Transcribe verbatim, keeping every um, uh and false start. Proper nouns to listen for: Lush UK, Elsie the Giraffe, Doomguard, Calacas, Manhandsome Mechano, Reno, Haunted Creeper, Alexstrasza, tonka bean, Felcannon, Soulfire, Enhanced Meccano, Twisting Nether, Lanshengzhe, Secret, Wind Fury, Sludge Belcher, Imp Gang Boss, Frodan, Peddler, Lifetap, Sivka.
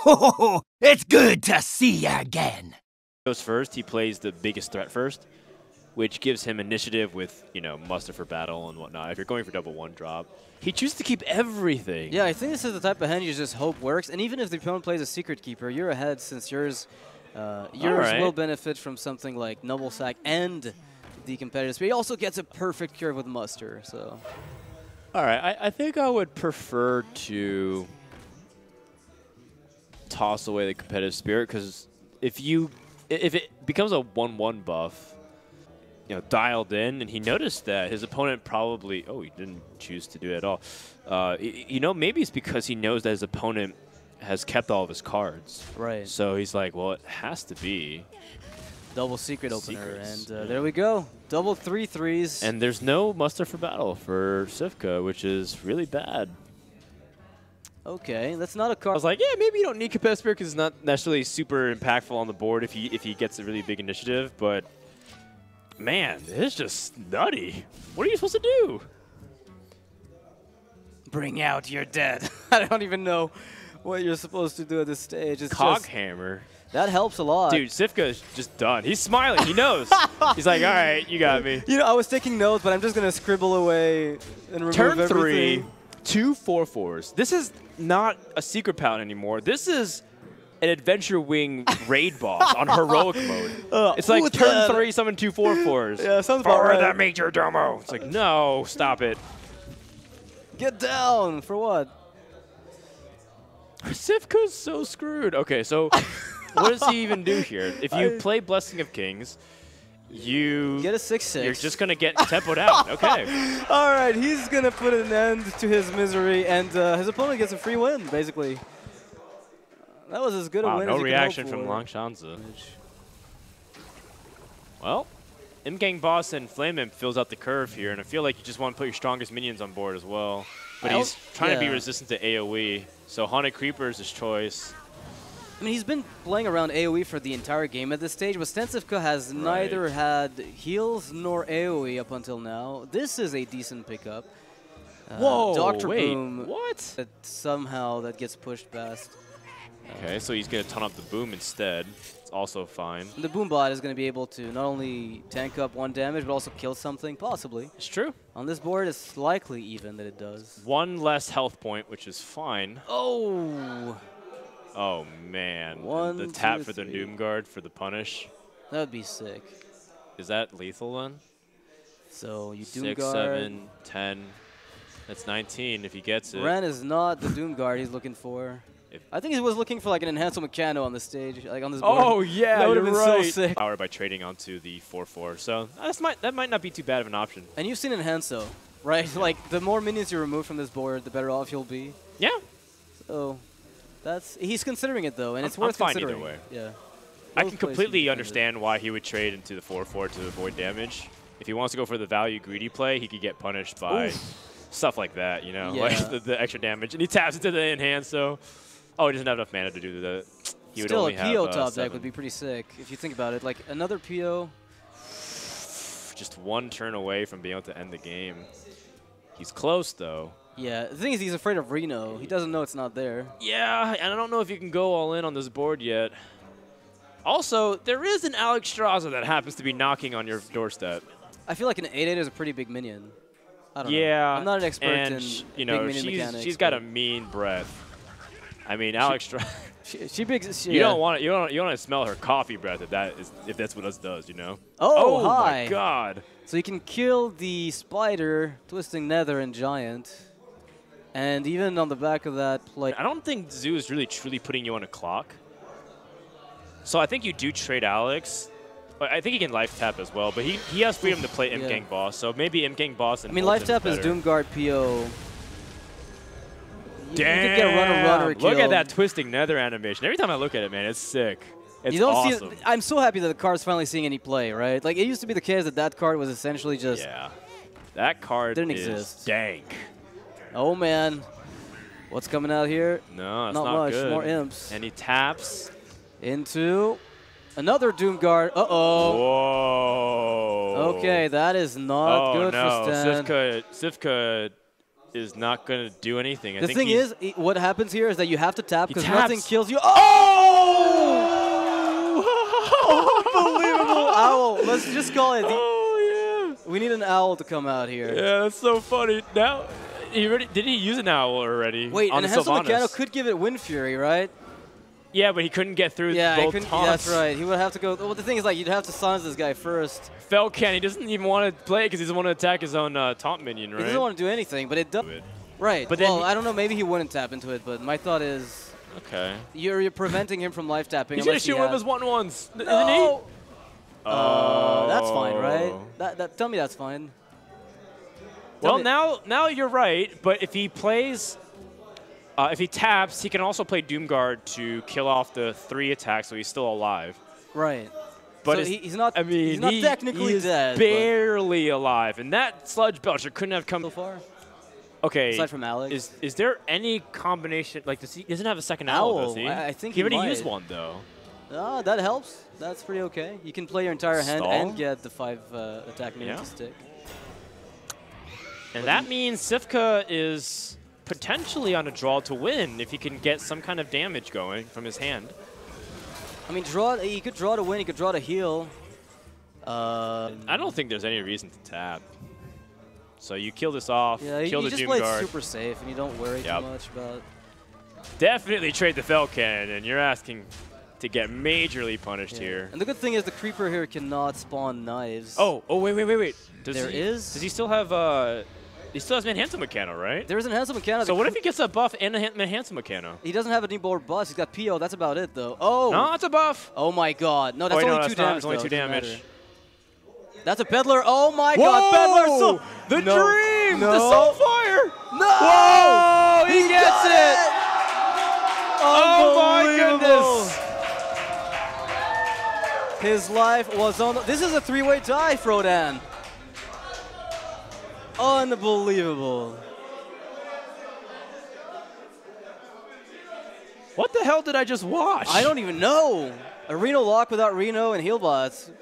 Ho, it's good to see you again. Goes first, he plays the biggest threat first, which gives him initiative with, you know, muster for battle and whatnot. If you're going for double one drop, he chooses to keep everything. Yeah, I think this is the type of hand you just hope works. And even if the opponent plays a Secret Keeper, you're ahead since yours, uh, yours right. will benefit from something like Noble Sack and the competitive speed. He also gets a perfect curve with muster. So, all right, I, I think I would prefer to toss away the competitive spirit, because if you if it becomes a one one buff, you know, dialed in, and he noticed that his opponent probably oh he didn't choose to do it at all. Uh, you know, maybe it's because he knows that his opponent has kept all of his cards. Right. So he's like, well, it has to be double secret opener, Secrets. and uh, yeah. there we go, double three threes. And there's no muster for battle for Sivka, which is really bad. Okay, that's not a card. I was like, yeah, maybe you don't need competitive spirit because it's not necessarily super impactful on the board if he if he gets a really big initiative. But man, this is just nutty. What are you supposed to do? Bring out your dead. I don't even know what you're supposed to do at this stage. It's Cog just, hammer. That helps a lot. Dude, Sivka is just done. He's smiling. He knows. He's like, all right, you got me. You know, I was taking notes, but I'm just gonna scribble away and remove Turn everything. three. Two four fours. This is not a secret pound anymore. This is an adventure wing raid boss on heroic mode. Uh, it's like turn that? three, summon two four fours. Yeah, sounds about right. That major domo. It's like, no, stop it. Get down for what? Sivka's so screwed. Okay, so what does he even do here? If you I, play Blessing of Kings, you get a six six. You're just going to get tempoed out. Okay. All right. He's going to put an end to his misery, and uh, his opponent gets a free win, basically. That was as good wow, a win no as no reaction from Langshanza. Well, Imp Gang Boss and Flame Imp fills out the curve here, and I feel like you just want to put your strongest minions on board as well. But I he's trying yeah. to be resistant to A O E, so Haunted Creeper is his choice. I mean, he's been playing around A O E for the entire game at this stage, but Sivka has right. neither had heals nor A O E up until now. This is a decent pickup. Uh, Whoa, Doctor wait, Boom, what? That somehow that gets pushed past. Okay, so he's going to ton up the Boom instead. It's also fine. And the Boom bot is going to be able to not only tank up one damage, but also kill something, possibly. It's true. On this board, it's likely even that it does. One less health point, which is fine. Oh! Oh, man. One, the tap two, for the Doomguard for the punish. That would be sick. Is that lethal then? So you Doomguard. six, seven, ten. That's nineteen if he gets it. Ren is not the Doomguard he's looking for. If I think he was looking for like an Enhanced Meccano on the stage, like on this board. Oh, yeah. That would have been right. so sick. Power by trading onto the four four. So that's might, that might not be too bad of an option. And you've seen Enhanzo, right? Yeah. Like, the more minions you remove from this board, the better off you'll be. Yeah. So. That's he's considering it though, and I'm, it's worth I'm fine considering. Either way. Yeah, Those I can completely can understand why he would trade into the four four to avoid damage. If he wants to go for the value greedy play, he could get punished by Oof. stuff like that, you know, yeah. like the, the extra damage. And he taps into the enhance, so oh, he doesn't have enough mana to do the. He Still, would only a P O have, top uh, deck seven. Would be pretty sick if you think about it. Like another P O, just one turn away from being able to end the game. He's close though. Yeah, the thing is he's afraid of Reno. He doesn't know it's not there. Yeah, and I don't know if you can go all in on this board yet. Also, there is an Alexstrasza that happens to be knocking on your doorstep. I feel like an eight eight is a pretty big minion. I don't yeah, know. Yeah. I'm not an expert and in you know, big minion she's, mechanics. She's got a mean breath. I mean, Alexstrasza. She, she, she big. She, you yeah. don't want to, you don't you don't want to smell her coffee breath if that is if that's what us does, you know. Oh, oh hi. my God. So you can kill the spider, Twisting Nether, and Giant. And even on the back of that play, I don't think Zoo is really truly putting you on a clock. So I think you do trade Alex. I think he can Lifetap as well, but he, he has freedom to play Imp yeah. Gang Boss, so maybe Imp Gang Boss and I mean, Lifetap is Doomguard P O. You, Damn! You could get run or run or kill. Look at that Twisting Nether animation. Every time I look at it, man, it's sick. It's you don't awesome. See, I'm so happy that the card's finally seeing any play, right? Like, it used to be the case that that card was essentially just... Yeah. That card didn't is exist. dank. Oh, man. What's coming out here? No, that's not, not much. Good. More imps. And he taps. Into another Doomguard. Uh-oh. Whoa. Okay, that is not oh, good no. for Stan. Sivka, Sivka is not going to do anything. I the think thing is, what happens here is that you have to tap because nothing kills you. Oh! Unbelievable owl. Let's just call it. Oh, yeah. We need an owl to come out here. Yeah, that's so funny. Now, he already, did he use an owl already? Wait, and Manhandsome Mechano could give it Wind Fury, right? Yeah, but he couldn't get through yeah, both taunts. Yeah, that's right. He would have to go. Well, the thing is, like, you'd have to silence this guy first. Felcannon, he doesn't even want to play because he doesn't want to attack his own uh, taunt minion, right? He doesn't want to do anything, but it does. Right. But well, I don't know. Maybe he wouldn't tap into it, but my thought is, okay, you're, you're preventing him from life tapping. He's gonna shoot one of his one ones, no. isn't he? Oh, uh, that's fine, right? That, that, tell me that's fine. Tell well, now, now you're right. But if he plays. Uh, if he taps, he can also play Doomguard to kill off the three attacks, so he's still alive. Right. But so he, he's not. I mean, he's not he, technically he is dead. Barely alive, and that Sludge Belcher couldn't have come so far. Okay. Aside from Alex, is is there any combination? Like, does he, he doesn't have a second owl, owl does he? I, I think he, he already used one though. Ah, uh, that helps. That's pretty okay. You can play your entire Stall? hand and get the five uh, attack minions yeah. to stick. And but that means Sivka is potentially on a draw to win if he can get some kind of damage going from his hand. I mean, draw. He could draw to win. He could draw to heal. Uh, I don't think there's any reason to tap. So you kill this off. Yeah, kill you the Doomguard. You just play super safe, and you don't worry yep. too much about. Definitely trade the Felcannon, and you're asking to get majorly punished yeah. here. And the good thing is the creeper here cannot spawn knives. Oh, oh, wait, wait, wait, wait. Does there he, is. Does he still have? Uh, He still has Manhandsome Mechano, right? There is Manhandsome Mechano. So what if he gets a buff and a Manhandsome Mechano? He doesn't have any more buffs. He's got P O. That's about it, though. Oh! No, that's a buff! Oh, my God. No, that's oh, wait, only, no, two that's damage, that's only two damage. Only two damage. That's a Peddler. Oh, my Whoa! God. Peddler. So the no. dream. No. The Soulfire. No! Whoa! He, he gets it! it. Oh, my goodness. His life was on. The this is a three-way tie, Frodan. Unbelievable. What the hell did I just watch? I don't even know. A Reno lock without Reno and heal bots.